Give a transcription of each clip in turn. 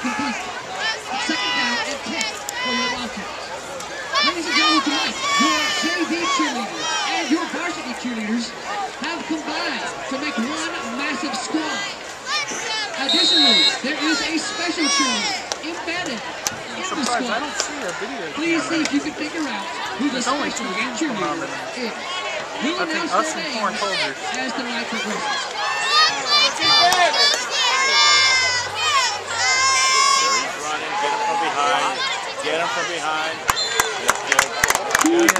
complete. Second down and 10 for your Wildcats. Ladies and gentlemen, tonight, your JV cheerleaders and your varsity cheerleaders have combined to make one massive squad. Additionally, there is a special cheerleader embedded in the squad. I don't see a video. Please see if you can figure out who the special cheerleader is. We'll announce their names as the night progresses. Get him from behind. That's good.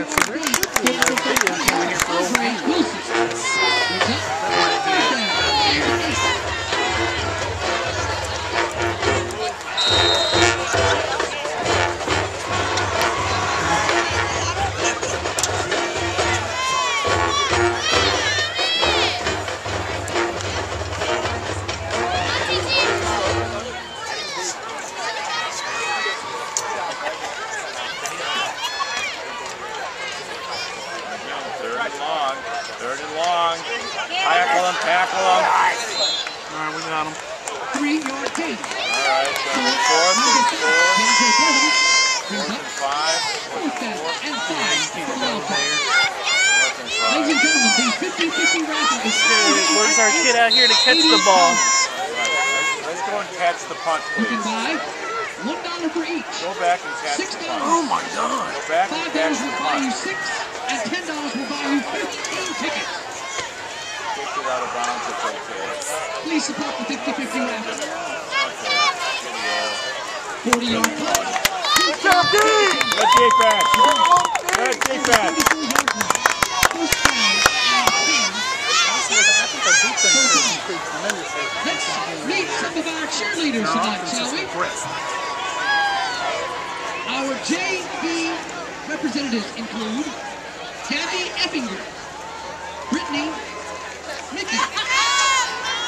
Where's our kid out here to catch the ball? Let's go and catch the punt, please. You can buy $1 for each. Go back and catch the punt. Oh my God! Go back and catch the punt. $5 will buy you 6, and $10 will buy you 15 tickets. Kick it out of bounds if they can. Please support the 50-50 round. 40-yard punt. Good defense. Good defense. First down. Let's meet some of our cheerleaders tonight, shall we? Our JV representatives include Gabby Eppinger, Brittany Mickey,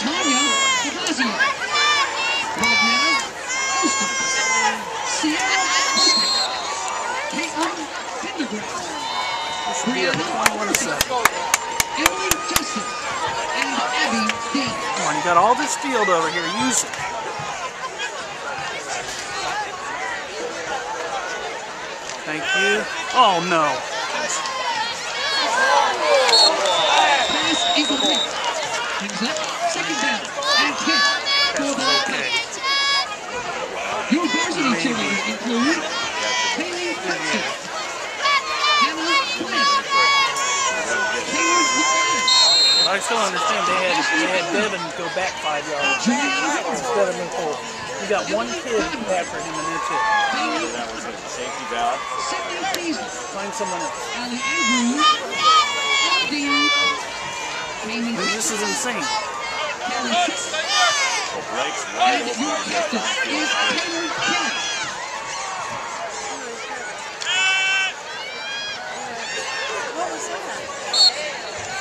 Tommy DeHazio, Rodman Houston, Cianna Wooden, Peyton Pendergrass, Emily Justin, and Abby Dean. Come on, you got all this field over here. Use it. Thank you. Oh no. Pass incomplete. Things up. Second down and 10 for the Wildcats. Your varsity cheerleaders include Peyton Pendergrass, I still understand they had Devin go back 5 yards instead of in 4. You got one kid after him and that's it. That was a safety valve. Find someone else. This is insane. And your captain is Taylor Kennedy.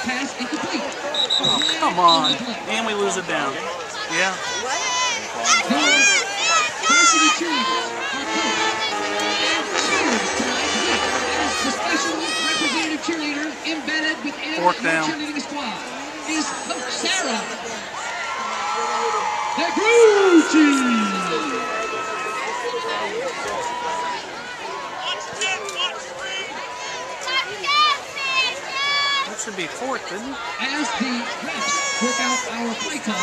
Pass incomplete. Oh, come on. And we lose it down. Yeah. Varsity cheerleaders are coached and cheered tonight as the special representative cheerleader embedded within the cheerleading squad is Coach Sarah. The Gucci. Should be fourth, isn't it? As the refs work out our play call,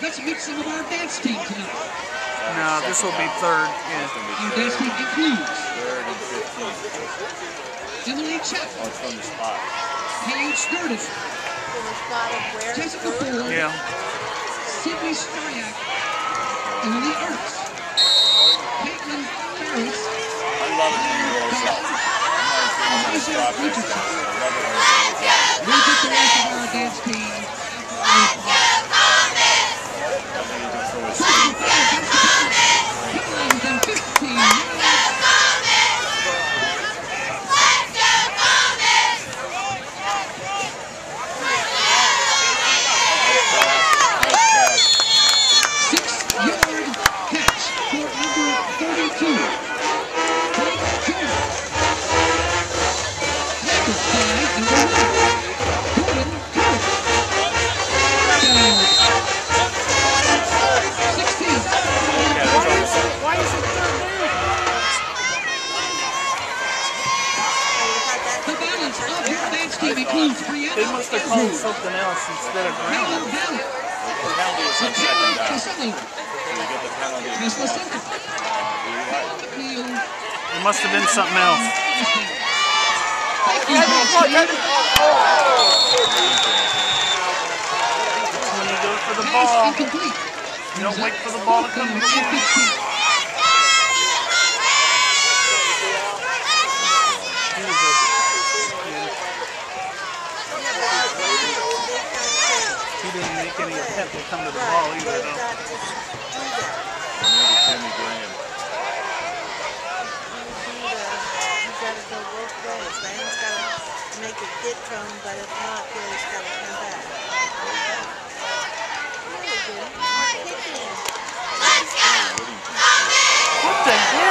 let's meet some of our dance team tonight. No, this will be third. Yeah. Our dance team includes Emily Chapman, Kate Sturdis, Jessica Ford, Sidney Styak, Emily Caitlin Ferris. I love it. Richardson. We get the rest of our dance team. Five and 1. They must have called something else instead of grounding. The penalty is a second down. They get the penalty. It must have been something else. That's when you go for the ball. You don't wait for the ball to come through. Didn't make any attempt to come to the ball either, though. Maybe Jimmy Graham. You've got to go both ways. Graham's got to make it get to him, but if not, Billy's got to come back. What the heck?